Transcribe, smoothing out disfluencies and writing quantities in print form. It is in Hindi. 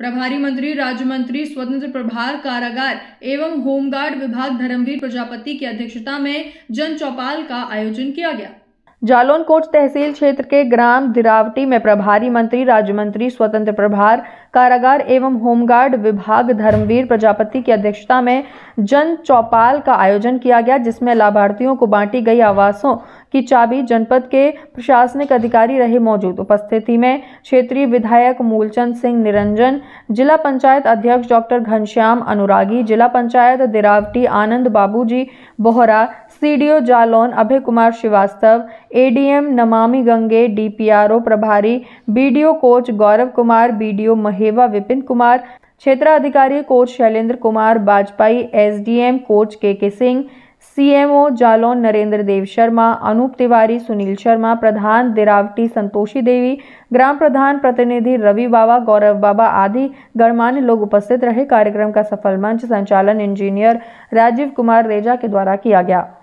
प्रभारी मंत्री राज्य मंत्री स्वतंत्र प्रभार कारागार एवं होमगार्ड विभाग धर्मवीर प्रजापति की अध्यक्षता में जन चौपाल का आयोजन किया गया। जालोनकोट तहसील क्षेत्र के ग्राम दिरावटी में प्रभारी मंत्री राज्य मंत्री स्वतंत्र प्रभार कारागार एवं होमगार्ड विभाग धर्मवीर प्रजापति की अध्यक्षता में जन चौपाल का आयोजन किया गया, जिसमें लाभार्थियों को बांटी गई आवासों की चाबी जनपद के प्रशासनिक अधिकारी रहे मौजूद। उपस्थिति में क्षेत्रीय विधायक मूलचंद सिंह निरंजन, जिला पंचायत अध्यक्ष डॉक्टर घनश्याम अनुरागी, जिला panchayat Dirawati Anand Babuji Bohra, CDO Jalaun Abhay Kumar Srivastava, ADM Namami Gange, DPRO प्रभारी बीडीओ कोच गौरव कुमार, बीडीओ महेवा विपिन कुमार, क्षेत्राधिकारी Konch Shailendra Kumar Vajpayee, SDM Konch K Singh, CMO Jalaun Narendra Dev Sharma, Anoop Tiwari, Sunil Sharma, प्रधान दिरावटी संतोषी देवी, ग्राम प्रधान प्रतिनिधि रवि बाबा, गौरव बाबा आदि गणमान्य लोग उपस्थित रहे। कार्यक्रम का सफल मंच संचालन इंजीनियर राजीव कुमार रेजा के द्वारा किया गया।